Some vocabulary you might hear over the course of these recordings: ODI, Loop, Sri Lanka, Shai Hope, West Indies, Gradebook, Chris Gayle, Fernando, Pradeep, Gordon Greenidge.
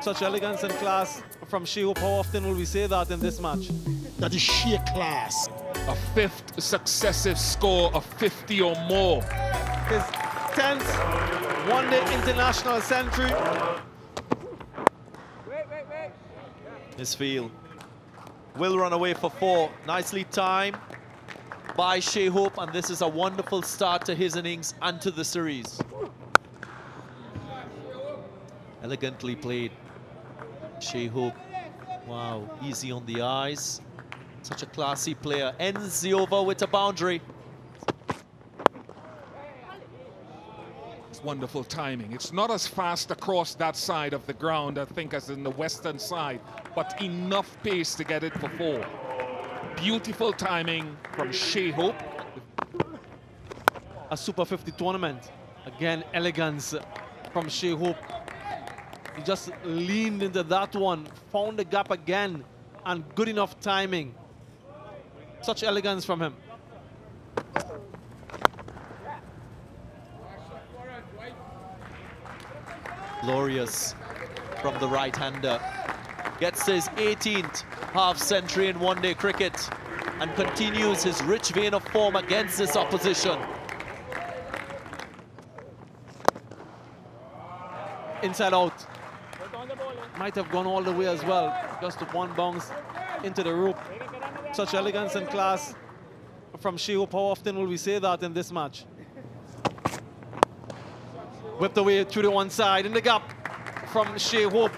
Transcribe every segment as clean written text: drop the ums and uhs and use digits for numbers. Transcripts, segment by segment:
Such elegance and class from Shai Hope. How often will we say that in this match? That is sheer class. A fifth successive score of 50 or more. His 10th one-day international century. This field will run away for four. Nicely timed by Shai Hope, and this is a wonderful start to his innings and to the series. Elegantly played. Shai Hope, wow, easy on the eyes. Such a classy player. Ends the over with a boundary. It's wonderful timing. It's not as fast across that side of the ground, I think, as in the western side, but enough pace to get it for four. Beautiful timing from Shai Hope. A Super 50 tournament. Again, elegance from Shai Hope. He just leaned into that one, found the gap again, and good enough timing. Such elegance from him. Glorious from the right-hander. Gets his 18th half-century in one-day cricket and continues his rich vein of form against this opposition. Inside out. Might have gone all the way as well, just one bounce into the rope. Such elegance and class from Shai Hope. How often will we say that in this match? Whipped away through the one side, in the gap from Shai Hope.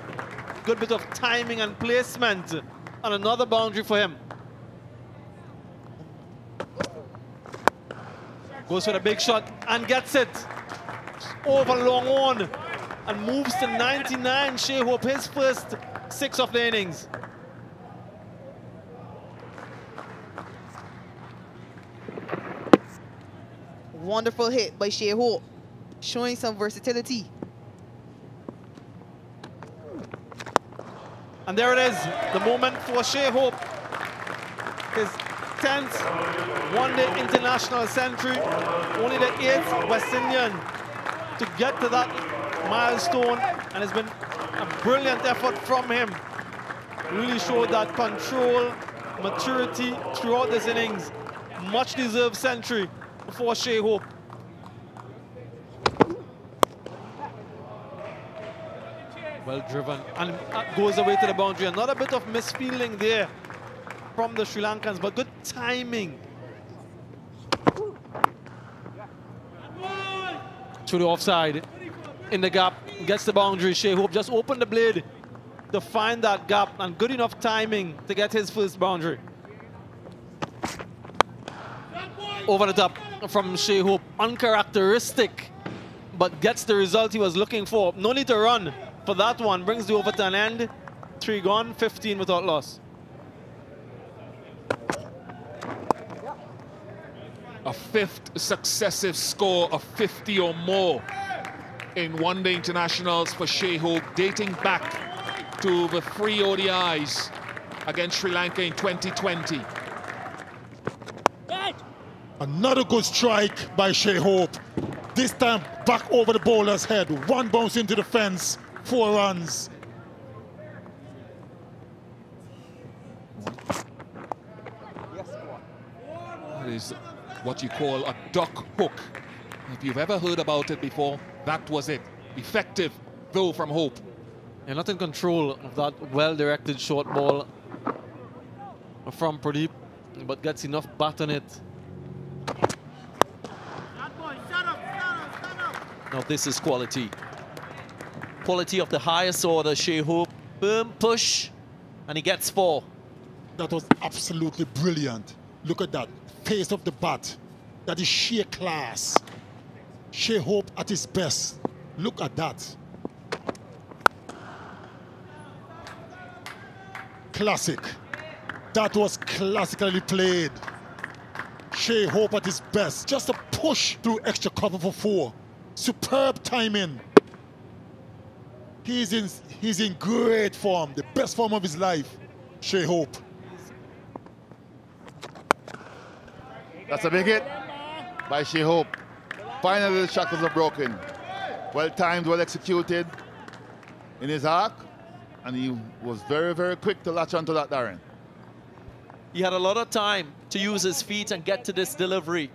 Good bit of timing and placement, and another boundary for him. Goes for the big shot and gets it. Over long on. And moves to 99, Shai Hope, his first 6 of the innings. Wonderful hit by Shai Hope, showing some versatility. And there it is, the moment for Shai Hope. His 10th one-day international century, only the 8th West Indian to get to that milestone, and it's been a brilliant effort from him. Really showed that control, maturity throughout this innings. Much deserved century for Shai Hope. Well driven and goes away to the boundary. Another bit of misfielding there from the Sri Lankans, but good timing. To the offside. In the gap, gets the boundary. Shai Hope just opened the blade to find that gap, and good enough timing to get his first boundary. Over the top from Shai Hope, uncharacteristic, but gets the result he was looking for. No need to run for that one. Brings the over to an end. 3 gone, 15 without loss. A 5th successive score of 50 or more in one-day internationals for Shai Hope, dating back to the 3 ODIs against Sri Lanka in 2020. Another good strike by Shai Hope. This time back over the bowler's head. One bounce into the fence, 4 runs. That is what you call a duck hook. If you've ever heard about it before, that was it. Effective, though, from Hope. And not in control of that well-directed short ball from Pradeep, but gets enough bat on it. Now this is quality. Quality of the highest order, Shai Hope. Firm push, and he gets 4. That was absolutely brilliant. Look at that, pace of the bat. That is sheer class. Shai Hope at his best. Look at that. Classic. That was classically played. Shai Hope at his best. Just a push through extra cover for 4. Superb timing. He's in great form. The best form of his life, Shai Hope. That's a big hit by Shai Hope. Finally, the shackles are broken. Well timed, well executed in his arc. and he was very, very quick to latch onto that, Darren. He had a lot of time to use his feet and get to this delivery.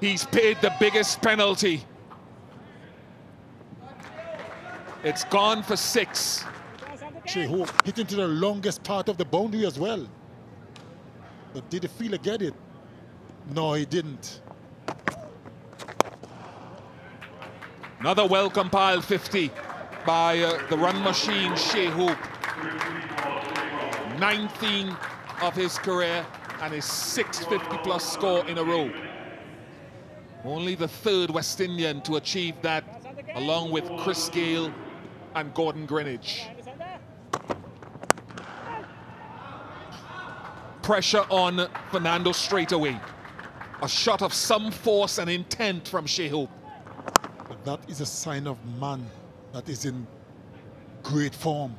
He's paid the biggest penalty. It's gone for 6. Shai Hope hitting to the longest part of the boundary as well. But did the feeler get it? No, he didn't. Another well-compiled 50 by the run machine, Shai Hope. 19 of his career and his 6 50-plus score in a row. Only the 3rd West Indian to achieve that, along with Chris Gayle and Gordon Greenidge. Pressure on Fernando straight away. A shot of some force and intent from Shai Hope. That is a sign of man that is in great form.